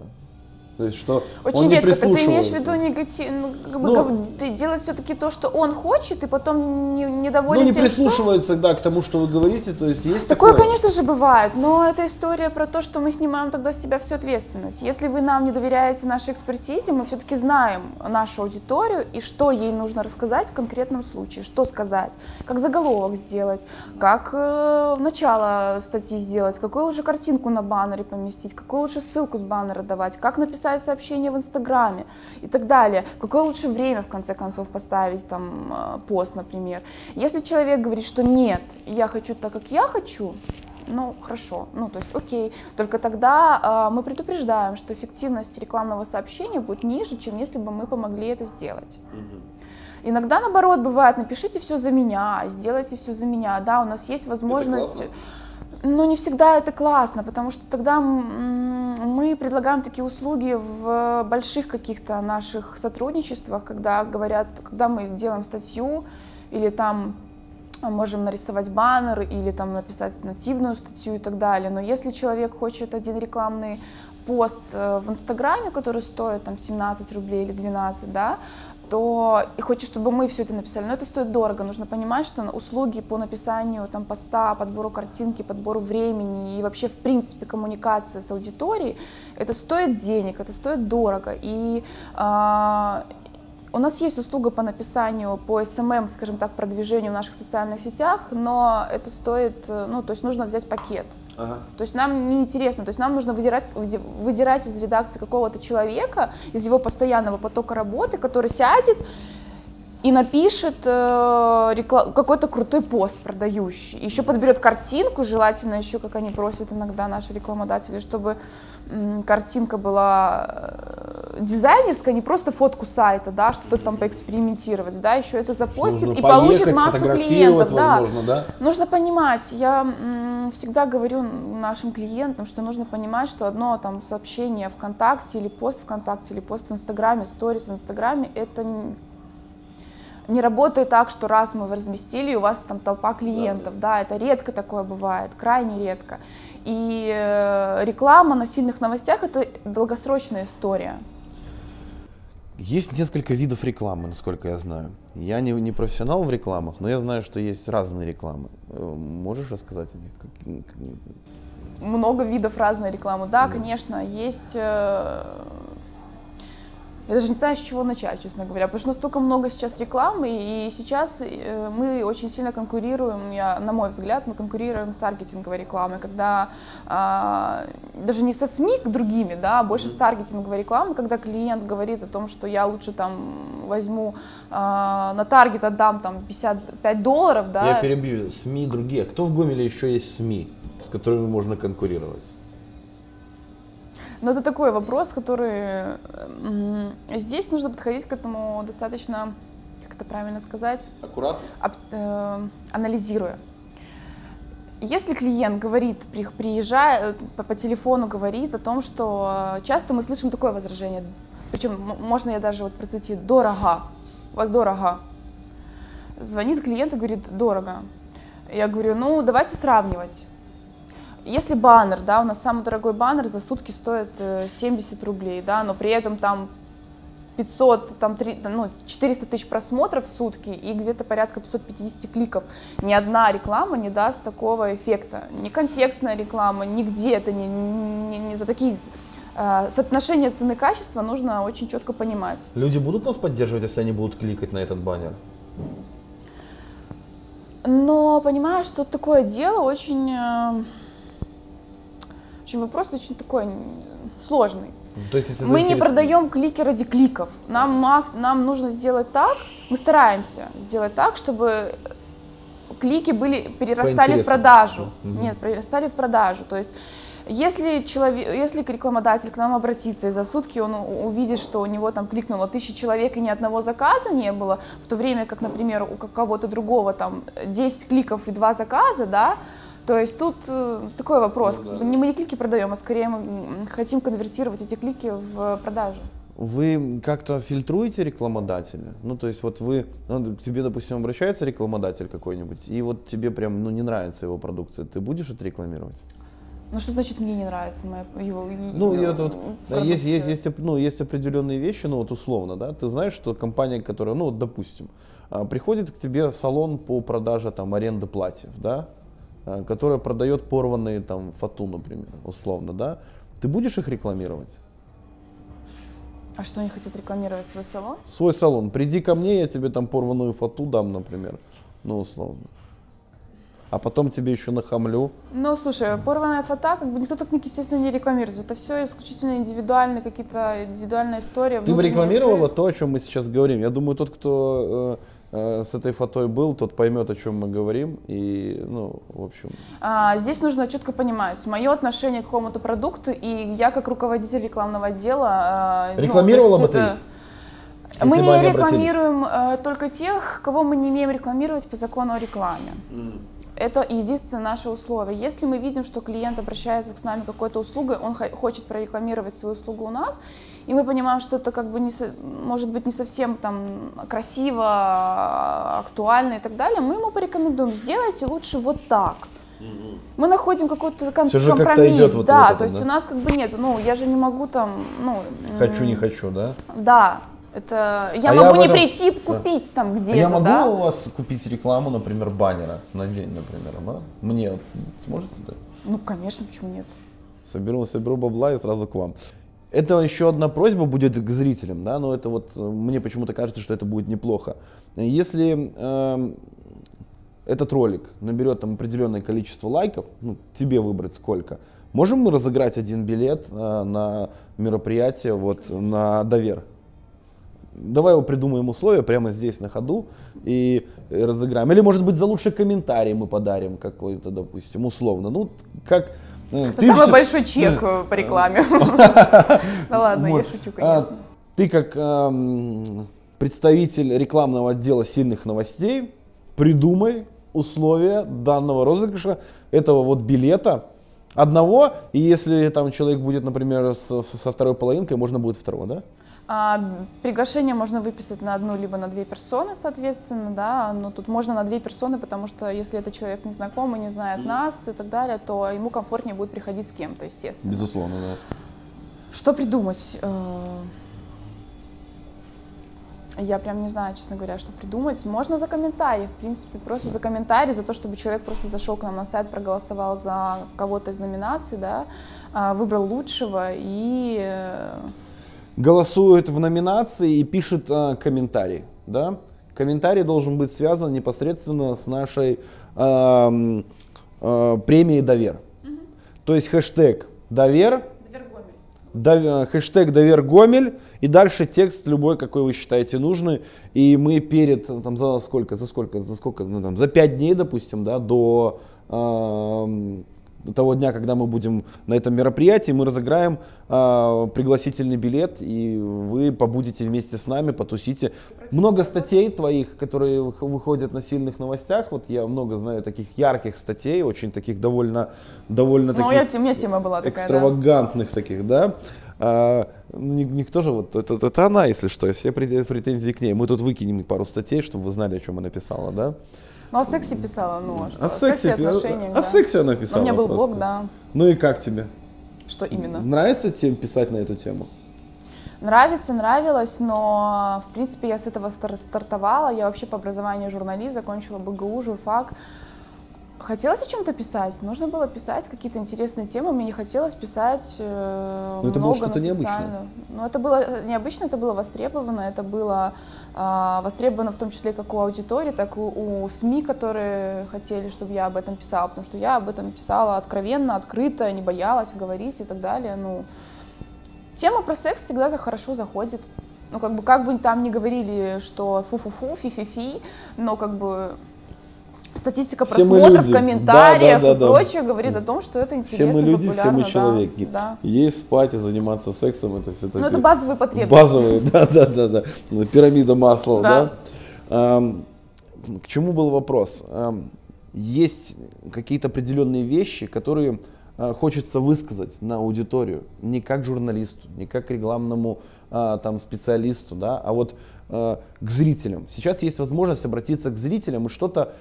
То есть, что очень он редко. Ты имеешь в виду негатив, делать все-таки то, что он хочет, и потом недоволен тем, прислушивается, да, к тому, что вы говорите, то есть такое, конечно же, бывает, но это история про то, что мы снимаем тогда с себя всю ответственность. Если вы нам не доверяете нашей экспертизе, мы все-таки знаем нашу аудиторию и что ей нужно рассказать в конкретном случае, что сказать, как заголовок сделать, как начало статьи сделать, какую уже картинку на баннере поместить, какую уже ссылку с баннера давать, как написать писать сообщения в Инстаграме и так далее. Какое лучше время, в конце концов, поставить там пост, например. Если человек говорит, что нет, я хочу так, как я хочу, ну, хорошо, ну, то есть, окей. Только тогда мы предупреждаем, что эффективность рекламного сообщения будет ниже, чем если бы мы помогли это сделать. Иногда, наоборот, бывает, напишите все за меня, сделайте все за меня, да, у нас есть возможность... Но не всегда это классно, потому что тогда мы предлагаем такие услуги в больших каких-то наших сотрудничествах, когда говорят, когда мы делаем статью или там можем нарисовать баннер или там написать нативную статью и так далее. Но если человек хочет один рекламный пост в Инстаграме, который стоит там 17 рублей или 12, да, то и хочет, чтобы мы все это написали, но это стоит дорого. Нужно понимать, что услуги по написанию там поста, подбору картинки, подбору времени и вообще в принципе коммуникация с аудиторией, это стоит денег, это стоит дорого. И у нас есть услуга по написанию, по SMM, скажем так, продвижению в наших социальных сетях, но это стоит, ну, то есть нужно взять пакет. Ага. То есть нам неинтересно, то есть нам нужно выдирать из редакции какого-то человека, из его постоянного потока работы, который сядет и напишет какой-то крутой пост продающий. Еще подберет картинку, желательно еще, как они просят иногда наши рекламодатели, чтобы картинка была дизайнерская, не просто фотку сайта, да, что-то там поэкспериментировать, да, еще это запостит и получит массу клиентов. Да. Возможно, да? Нужно понимать, я всегда говорю нашим клиентам, что нужно понимать, что одно там сообщение ВКонтакте или пост ВКонтакте или пост в Инстаграме, сторис в Инстаграме, это не работает так, что раз мы разместили, и у вас там толпа клиентов, да, это редко такое бывает, крайне редко. И реклама на сильных новостях – это долгосрочная история. Есть несколько видов рекламы, насколько я знаю. Я не профессионал в рекламах, но я знаю, что есть разные рекламы. Можешь рассказать о них? Много видов разной рекламы, да, конечно, есть… Я даже не знаю, с чего начать, честно говоря, потому что настолько много сейчас рекламы, и сейчас мы очень сильно конкурируем, на мой взгляд, мы конкурируем с таргетинговой рекламой, когда даже не со СМИ другими, да, больше с таргетинговой рекламой, когда клиент говорит о том, что я лучше там возьму, на таргет отдам там $55, да. Я перебью, СМИ другие. Кто в Гомеле еще есть СМИ, с которыми можно конкурировать? Но это такой вопрос, который… Здесь нужно подходить к этому достаточно, как это правильно сказать? Аккуратно. Анализируя. Если клиент говорит, приезжает, по телефону говорит о том, что часто мы слышим такое возражение, причем можно я даже вот процитирую: «Дорого, у вас дорого». Звонит клиент и говорит: «Дорого». Я говорю: ну, давайте сравнивать. Если баннер, да, у нас самый дорогой баннер за сутки стоит 70 рублей, да, но при этом там 500, там 400 тысяч просмотров в сутки и где-то порядка 550 кликов. Ни одна реклама не даст такого эффекта. Ни контекстная реклама, нигде это не за такие… Соотношение цены и качества нужно очень четко понимать. Люди будут нас поддерживать, если они будут кликать на этот баннер? Но понимаю, что такое дело очень… Вопрос очень такой сложный. То есть, мы не продаем клики ради кликов. Нам нужно сделать так, мы стараемся сделать так, чтобы клики перерастали в продажу. Нет, перерастали в продажу. То есть, если рекламодатель к нам обратится и за сутки он увидит, что у него там кликнуло 1000 человек и ни одного заказа не было, в то время как, например, у кого-то другого там 10 кликов и 2 заказа, да. То есть тут такой вопрос, мы не клики продаем, а скорее мы хотим конвертировать эти клики в продажу. Вы как-то фильтруете рекламодателя? Ну то есть вот к тебе, допустим, обращается рекламодатель какой-нибудь, и вот тебе прям не нравится его продукция, ты будешь это рекламировать? Ну что значит мне не нравится есть определенные вещи, ну вот условно, да, ты знаешь, что компания, которая, ну вот допустим, приходит к тебе салон по продаже там аренды платьев, да, которая продает порванные там фату, например, условно, да, ты будешь их рекламировать? А что они хотят рекламировать, свой салон? Свой салон. Приди ко мне, я тебе там порванную фату дам, например, ну условно. а потом тебе еще нахамлю. Ну, слушай, порванная фата, как бы никто так, естественно, не рекламирует. Это все исключительно индивидуальные какие-то, индивидуальная история. Ты бы рекламировала история. То, о чем мы сейчас говорим? Я думаю, тот, кто с этой фатой был, тот поймет, о чем мы говорим. И, ну, в общем. Здесь нужно четко понимать мое отношение к какому-то продукту, и я, как руководитель рекламного отдела... Рекламировала бы ты? Мы не рекламируем только тех, кого мы не имеем рекламировать по закону о рекламе. Это единственное наше условие. Если мы видим, что клиент обращается к нам какой-то услугой, он хочет прорекламировать свою услугу у нас, и мы понимаем, что это как бы не, может быть не совсем там красиво, актуально и так далее, мы ему порекомендуем, сделайте лучше вот так. Мы находим какой-то компромисс, вот да, этом, то есть да? У нас как бы нет, ну я же не могу там, ну… Хочу, не хочу, да? Да. Это я могу я не этом... прийти купить да. там где-то, а я могу да? у вас купить рекламу, например, баннера на день, например, да? Мне сможете дать? Ну, конечно, почему нет? Соберу бабла и сразу к вам. Это еще одна просьба будет к зрителям, да, но это вот мне почему-то кажется, что это будет неплохо. Если этот ролик наберет там определенное количество лайков, ну, тебе выбрать сколько, можем мы разыграть один билет на мероприятие вот на Давер? Давай его придумаем условия прямо здесь на ходу и разыграем. Или, может быть, за лучший комментарий мы подарим какой-то, допустим, условно. Ну, как... Самый большой чек по рекламе. Да ладно, я шучу, конечно. Ты как представитель рекламного отдела «Сильных новостей» придумай условия данного розыгрыша, этого вот билета. Одного, и если там человек будет, например, со второй половинкой, можно будет второго, да? Приглашение можно выписать на одну либо на две персоны, соответственно, да, но тут можно на две персоны, потому что если этот человек не знакомый, не знает нас и так далее, то ему комфортнее будет приходить с кем-то, естественно. Безусловно, да. Что придумать? Я прям не знаю, честно говоря, что придумать. Можно за комментарий, в принципе, просто за комментарий, за то, чтобы человек просто зашел к нам на сайт, проголосовал за кого-то из номинаций, да, выбрал лучшего и... Голосует в номинации и пишет комментарий, да? Комментарий должен быть связан непосредственно с нашей премией «Довер». Угу. То есть хэштег «Довер», хэштег «Довер Гомель» и дальше текст любой, какой вы считаете нужный. И мы перед, там, за 5 дней, допустим, да, до того дня, когда мы будем на этом мероприятии, мы разыграем пригласительный билет, и вы побудете вместе с нами, потусите. Много статей твоих, которые выходят на «Сильных новостях», вот я много знаю таких ярких статей, очень таких довольно таких экстравагантных таких, да. Никто же, вот это она, если что, все претензии к ней. Мы тут выкинем пару статей, чтобы вы знали, о чем она писала, да. Ну, о сексе писала, ну, а что? О сексе, отношениях, да. О сексе она писала. У меня был блог, да. Ну и как тебе? Что именно? Нравится тебе писать на эту тему? Нравится, нравилось, но, в принципе, я с этого стартовала. Я вообще по образованию журналист, закончила БГУ, журфак. Хотелось о чем-то писать, нужно было писать какие-то интересные темы, мне не хотелось писать много на социальную. Но это было необычно, это было востребовано, в том числе как у аудитории, так и у СМИ, которые хотели, чтобы я об этом писала, потому что я об этом писала откровенно, открыто, не боялась говорить и так далее. Ну, тема про секс всегда хорошо заходит. Ну, как бы там ни говорили, что фу-фу-фу, фи-фи-фи, но как бы... Статистика все просмотров, комментариев и прочее говорит о том, что это интересно, популярно. Все мы люди, все мы человеки. Да. Есть, спать и заниматься сексом, это все такое. Ну это базовые потребности. Базовые, да. Пирамида Маслоу, да. К чему был вопрос? Есть какие-то определенные вещи, которые хочется высказать на аудиторию, не как журналисту, не как рекламному там специалисту, да, а вот к зрителям. Сейчас есть возможность обратиться к зрителям и что-то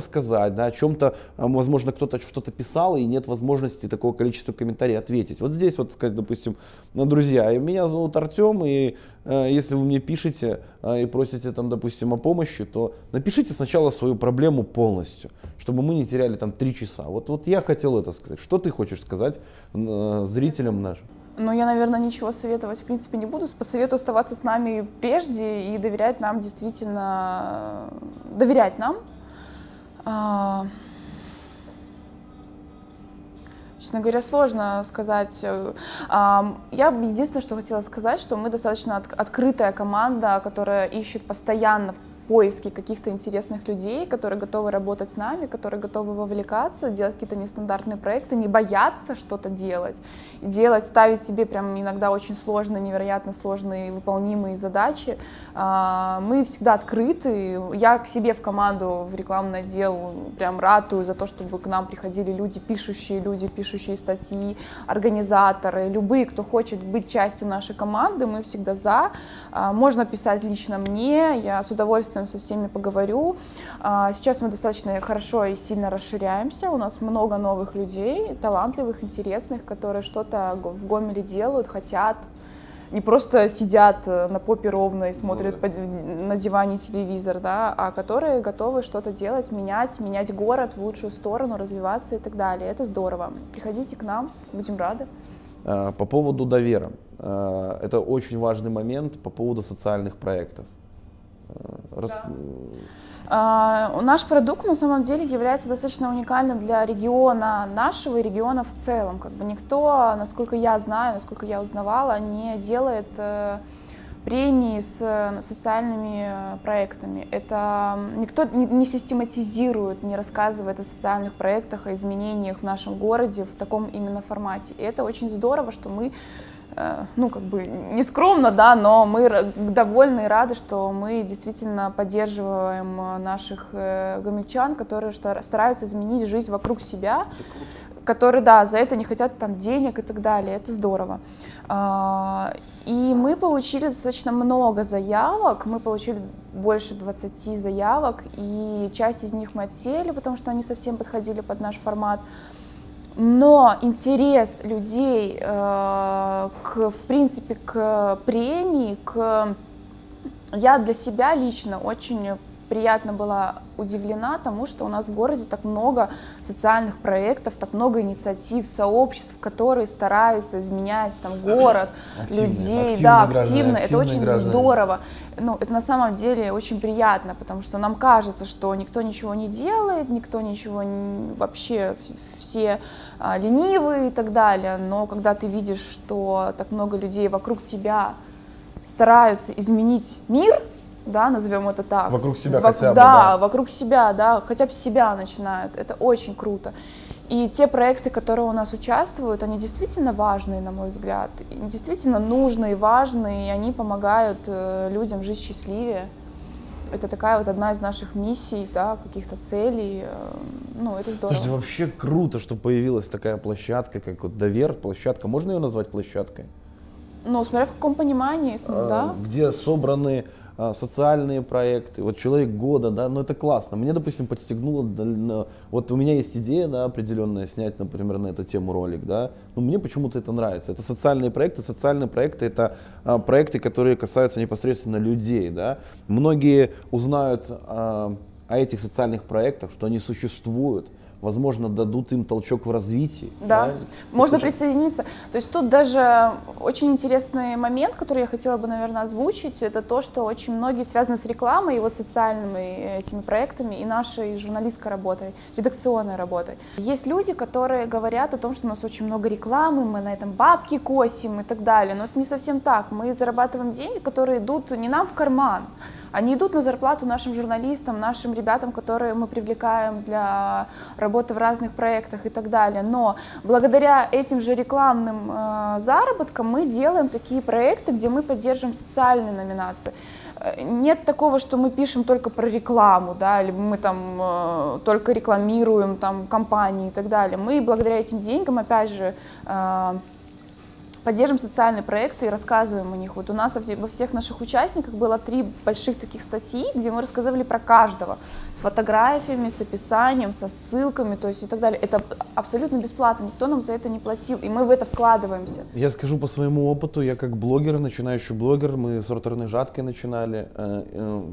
сказать, да, о чем-то, возможно, кто-то что-то писал, и нет возможности такого количества комментариев ответить. Вот здесь вот сказать, допустим, друзья, меня зовут Артем, и если вы мне пишете и просите, там, допустим, о помощи, то напишите сначала свою проблему полностью, чтобы мы не теряли там 3 часа. Вот я хотел это сказать. Что ты хочешь сказать зрителям нашим? Но я, наверное, ничего советовать, в принципе, не буду. Посоветую оставаться с нами прежде и доверять нам, действительно, доверять нам. Честно говоря, сложно сказать. Я единственное, что хотела сказать, что мы достаточно открытая команда, которая ищет постоянно в поиске каких-то интересных людей, которые готовы работать с нами, которые готовы вовлекаться, делать какие-то нестандартные проекты, не бояться что-то делать. Делать, ставить себе прям иногда очень сложные, невероятно сложные, выполнимые задачи. Мы всегда открыты. Я к себе в команду, в рекламный отдел прям ратую за то, чтобы к нам приходили люди, пишущие статьи, организаторы, любые, кто хочет быть частью нашей команды, мы всегда за. Можно писать лично мне, я с удовольствием со всеми поговорю. Сейчас мы достаточно хорошо и сильно расширяемся. У нас много новых людей, талантливых, интересных, которые что-то в Гомеле делают, хотят. Не просто сидят на попе ровно и смотрят на диване телевизор, да, а которые готовы что-то делать, менять город в лучшую сторону, развиваться и так далее. Это здорово. Приходите к нам, будем рады. По поводу Давера. Это очень важный момент по поводу социальных проектов. Да. Наш продукт на самом деле является достаточно уникальным для региона нашего и региона в целом. Как бы никто, насколько я знаю, насколько я узнавала, не делает премии с социальными проектами. Это никто не систематизирует, не рассказывает о социальных проектах, о изменениях в нашем городе в таком именно формате. И это очень здорово, что мы, ну, как бы не скромно, да, но мы довольны и рады, что мы действительно поддерживаем наших гомельчан, которые стараются изменить жизнь вокруг себя, которые, да, за это не хотят там денег и так далее. Это здорово. И мы получили достаточно много заявок, мы получили больше 20 заявок, и часть из них мы отсеяли, потому что они совсем подходили под наш формат. Но интерес людей в принципе, к премии, я для себя лично очень приятно была удивлена тому, что у нас в городе так много социальных проектов, так много инициатив, сообществ, которые стараются изменять там город, людей, да, активно. Это очень здорово. Ну, это на самом деле очень приятно, потому что нам кажется, что никто ничего не делает, никто ничего не, вообще все ленивые и так далее. Но когда ты видишь, что так много людей вокруг тебя стараются изменить мир, да, назовем это так. Вокруг себя хотя бы, да. Да, вокруг себя, да, хотя бы себя начинают. Это очень круто. И те проекты, которые у нас участвуют, они действительно важные, на мой взгляд. Действительно нужные, важные, и они помогают людям жить счастливее. Это такая вот одна из наших миссий, да, каких-то целей. Ну, это здорово. Слушайте, вообще круто, что появилась такая площадка, как вот Давер, площадка. Можно ее назвать площадкой? Ну, смотря в каком понимании, да. Где собраны социальные проекты, вот человек года, да, но это классно. Мне, допустим, подстегнуло, вот у меня есть идея, да, определенная, снять, например, на эту тему ролик, да, но мне почему-то это нравится. Это социальные проекты это проекты, которые касаются непосредственно людей, да. Многие узнают о этих социальных проектах, что они существуют, возможно, дадут им толчок в развитии. Да, да? Можно присоединиться. То есть тут даже очень интересный момент, который я хотела бы, наверное, озвучить, это то, что очень многие связаны с рекламой и вот социальными этими проектами, и нашей журналистской работой, редакционной работой. Есть люди, которые говорят о том, что у нас очень много рекламы, мы на этом бабки косим и так далее, но это не совсем так. Мы зарабатываем деньги, которые идут не нам в карман, они идут на зарплату нашим журналистам, нашим ребятам, которые мы привлекаем для работы в разных проектах и так далее. Но благодаря этим же рекламным заработкам мы делаем такие проекты, где мы поддерживаем социальные номинации. Нет такого, что мы пишем только про рекламу, да, или мы там только рекламируем там, компании и так далее. Мы благодаря этим деньгам, опять же, поддержим социальные проекты и рассказываем о них. Вот у нас во всех наших участниках было 3 больших таких статьи, где мы рассказывали про каждого. С фотографиями, с описанием, со ссылками, то есть и так далее. Это абсолютно бесплатно, никто нам за это не платил, и мы в это вкладываемся. Я скажу по своему опыту, я как блогер, начинающий блогер, мы с Ротерной Жадкой начинали.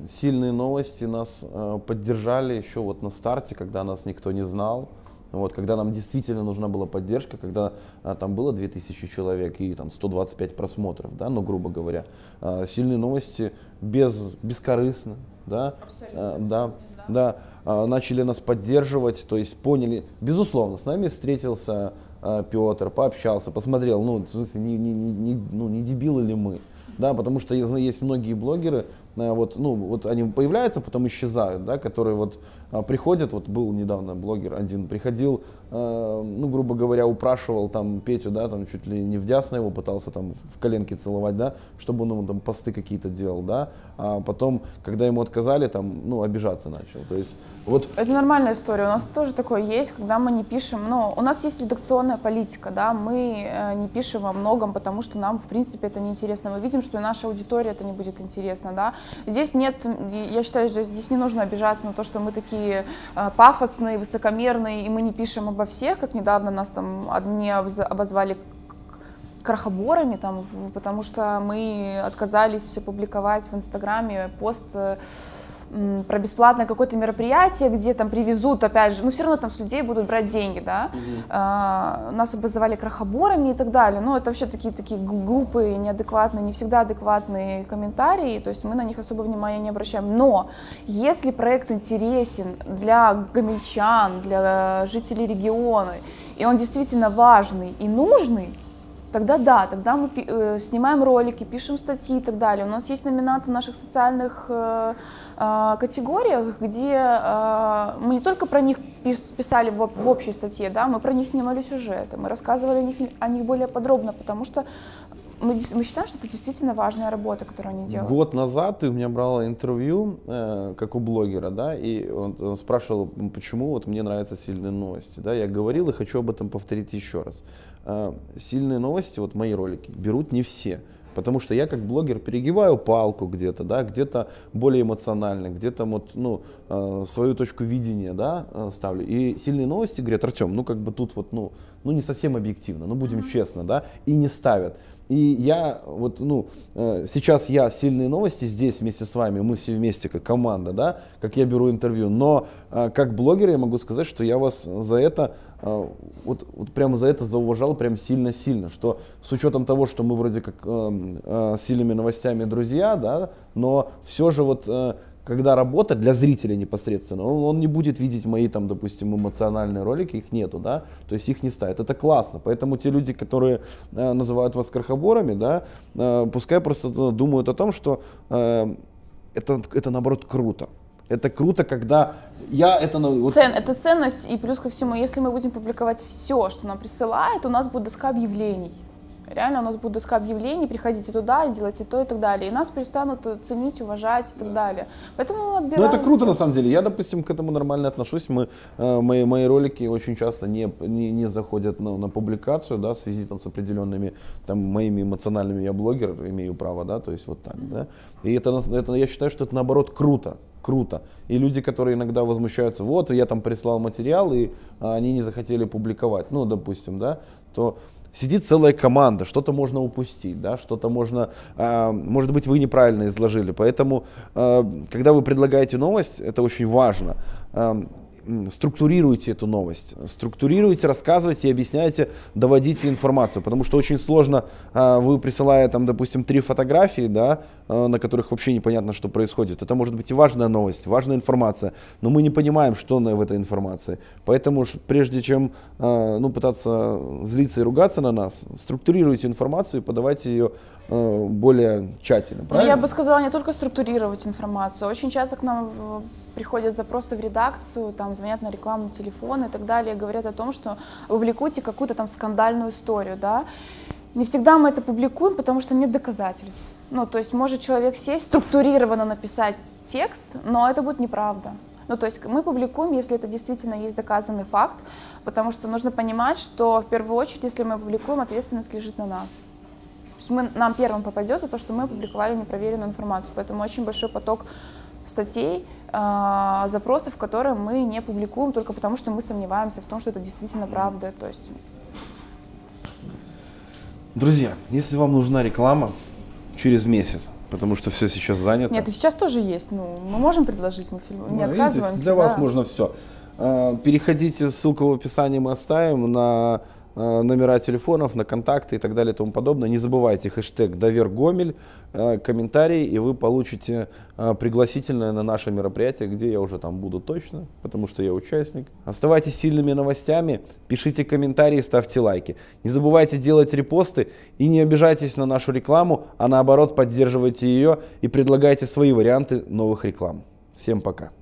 Сильные новости нас поддержали еще вот на старте, когда нас никто не знал. Вот, когда нам действительно нужна была поддержка, когда там было 2000 человек и там 125 просмотров, да, ну, грубо говоря, сильные новости бескорыстно, да, начали нас поддерживать, то есть поняли, безусловно, с нами встретился Петр, пообщался, посмотрел, ну, в смысле, не дебилы ли мы, да, потому что я знаю, есть многие блогеры, вот, ну, вот они появляются, потом исчезают, да, которые вот приходят, вот был недавно блогер один, приходил, ну, грубо говоря, упрашивал там Петю, да, там чуть ли не в дясно его пытался там в коленке целовать, да, чтобы он ему там посты какие-то делал, да, а потом, когда ему отказали, там, ну, обижаться начал, то есть вот. Это нормальная история, у нас тоже такое есть, когда мы не пишем, ну, у нас есть редакционная политика, да, мы не пишем о многом, потому что нам, в принципе, это неинтересно, мы видим, что и наша аудитория это не будет интересно, да. Здесь нет, я считаю, что здесь не нужно обижаться на то, что мы такие пафосные, высокомерные, и мы не пишем обо всех, как недавно нас там одни обозвали крохоборами, там, потому что мы отказались публиковать в Инстаграме пост про бесплатное какое-то мероприятие, где там привезут, опять же, ну все равно там с людей будут брать деньги, да, нас обозвали крохоборами и так далее, ну это вообще такие глупые, неадекватные, не всегда адекватные комментарии, то есть мы на них особо внимания не обращаем, но если проект интересен для гомельчан, для жителей региона, и он действительно важный и нужный, тогда да, тогда мы снимаем ролики, пишем статьи и так далее. У нас есть номинаты в наших социальных категориях, где мы не только про них писали в общей статье, да, мы про них снимали сюжеты, мы рассказывали о них более подробно, потому что мы считаем, что это действительно важная работа, которую они делают. Год назад ты у меня брала интервью, как у блогера, да, и он спрашивал, почему вот мне нравятся «Сильные новости». Да, я говорил и хочу об этом повторить еще раз. «Сильные новости», вот мои ролики, берут не все. Потому что я как блогер перегибаю палку где-то, да, где-то более эмоционально, где-то вот, ну, свою точку видения, да, ставлю. И «Сильные новости» говорят: Артем, ну как бы тут вот, ну не совсем объективно, ну будем честно, да, и не ставят. И я вот, ну, сейчас я «Сильные новости» здесь вместе с вами, мы все вместе как команда, да, как я беру интервью, но как блогер я могу сказать, что я вас за это, вот прямо за это зауважал прям сильно-сильно, что с учетом того, что мы вроде как «Сильными новостями» друзья, да, но все же вот когда работа для зрителя непосредственно, он не будет видеть мои там, допустим, эмоциональные ролики, их нету, да, то есть их не ставят, это классно, поэтому те люди, которые называют вас крохоборами, да, пускай просто думают о том, что это наоборот круто. Это круто, когда это ценность, и плюс ко всему, если мы будем публиковать все, что нам присылают, у нас будет доска объявлений. Реально у нас будет доска объявлений, приходите туда, делайте то и так далее. И нас перестанут ценить, уважать и так далее. Поэтому отбираем. Ну это круто на самом деле. Я, допустим, к этому нормально отношусь. Мои ролики очень часто не заходят на публикацию, да, в связи там с определенными там моими эмоциональными, я блогер, имею право, да, то есть вот так, да. И это я считаю, что это наоборот круто. Круто. И люди, которые иногда возмущаются, вот, я там прислал материал, и они не захотели публиковать, ну, допустим, да, то сидит целая команда, что-то можно упустить, да, что-то можно, может быть, вы неправильно изложили. Поэтому, когда вы предлагаете новость, это очень важно. Структурируйте эту новость, структурируйте, рассказывайте, объясняйте, доводите информацию, потому что очень сложно, вы присылая там, допустим, 3 фотографии, да, на которых вообще непонятно, что происходит. Это может быть и важная новость, важная информация, но мы не понимаем, что в этой информации. Поэтому прежде чем, ну, пытаться злиться и ругаться на нас, структурируйте информацию и подавайте ее более тщательно, правильно? Ну, я бы сказала, не только структурировать информацию. Очень часто к нам приходят запросы в редакцию, там звонят на рекламный телефон и так далее, говорят о том, что публикуйте какую-то там скандальную историю, да. Не всегда мы это публикуем, потому что нет доказательств. Ну, то есть может человек сесть, структурированно написать текст, но это будет неправда. Ну, то есть мы публикуем, если это действительно есть доказанный факт, потому что нужно понимать, что в первую очередь, если мы публикуем, ответственность лежит на нас. То есть нам первым попадется то, что мы опубликовали непроверенную информацию. Поэтому очень большой поток статей, запросов, которые мы не публикуем, только потому что мы сомневаемся в том, что это действительно правда. То есть... Друзья, если вам нужна реклама через месяц, потому что все сейчас занято. Нет, и сейчас тоже есть. Ну, мы можем предложить, мы не отказываемся. Видите, для вас можно все. Переходите, ссылку в описании мы оставим на номера телефонов, на контакты и так далее и тому подобное. Не забывайте хэштег #DaverGomель, комментарий, и вы получите пригласительное на наше мероприятие, где я уже там буду точно, потому что я участник. Оставайтесь сильными новостями, пишите комментарии, ставьте лайки. Не забывайте делать репосты и не обижайтесь на нашу рекламу, а наоборот поддерживайте ее и предлагайте свои варианты новых реклам. Всем пока!